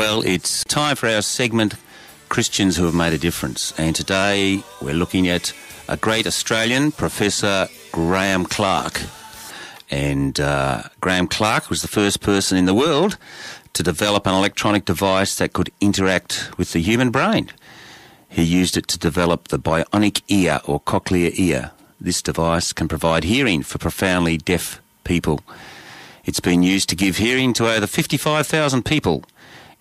Well, it's time for our segment, Christians Who Have Made a Difference. And today we're looking at a great Australian, Professor Graeme Clark. And Graeme Clark was the first person in the world to develop an electronic device that could interact with the human brain. He used it to develop the bionic ear, or cochlear ear. This device can provide hearing for profoundly deaf people. It's been used to give hearing to over 55,000 people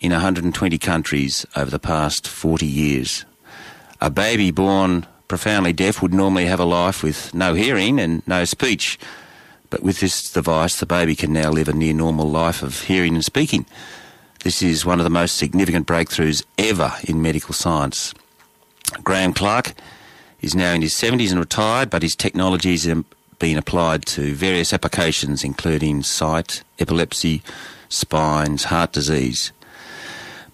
in 120 countries over the past 40 years. A baby born profoundly deaf would normally have a life with no hearing and no speech, but with this device, the baby can now live a near-normal life of hearing and speaking. This is one of the most significant breakthroughs ever in medical science. Graeme Clark is now in his 70s and retired, but his technology is being applied to various applications, including sight, epilepsy, spines, heart disease.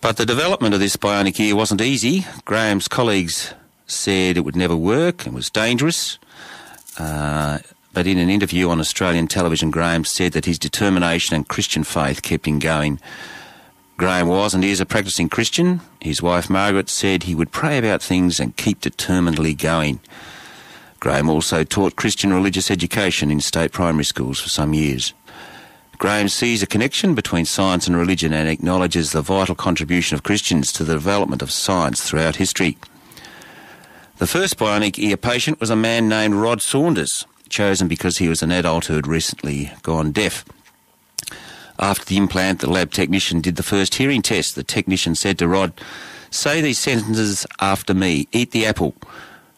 But the development of this bionic ear wasn't easy. Graeme's colleagues said it would never work and was dangerous. But in an interview on Australian television, Graeme said that his determination and Christian faith kept him going. Graeme was and is a practising Christian. His wife, Margaret, said he would pray about things and keep determinedly going. Graeme also taught Christian religious education in state primary schools for some years. Graeme sees a connection between science and religion and acknowledges the vital contribution of Christians to the development of science throughout history. The first bionic ear patient was a man named Rod Saunders, chosen because he was an adult who had recently gone deaf. After the implant, the lab technician did the first hearing test. The technician said to Rod, "Say these sentences after me. Eat the apple."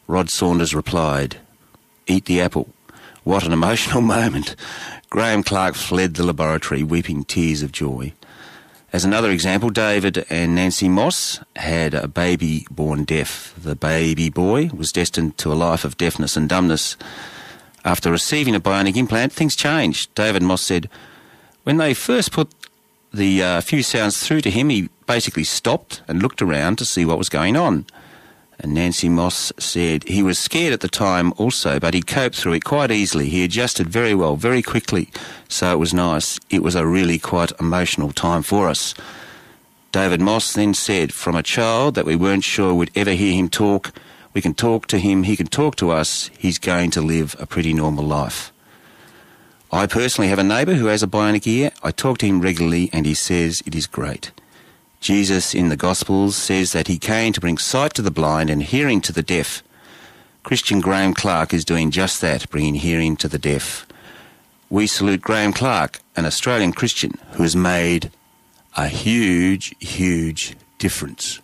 Rod Saunders replied, "Eat the apple." What an emotional moment. Graeme Clark fled the laboratory, weeping tears of joy. As another example, David and Nancy Moss had a baby born deaf. The baby boy was destined to a life of deafness and dumbness. After receiving a bionic implant, things changed. David Moss said, "When they first put the few sounds through to him, he basically stopped and looked around to see what was going on." And Nancy Moss said, "He was scared at the time also, but he coped through it quite easily. He adjusted very well, very quickly, so it was nice. It was a really quite emotional time for us." David Moss then said, "From a child that we weren't sure would ever hear him talk, we can talk to him, he can talk to us, he's going to live a pretty normal life." I personally have a neighbour who has a bionic ear. I talk to him regularly and he says it is great. Jesus in the Gospels says that he came to bring sight to the blind and hearing to the deaf. Christian Graeme Clark is doing just that, bringing hearing to the deaf. We salute Graeme Clark, an Australian Christian who has made a huge, huge difference.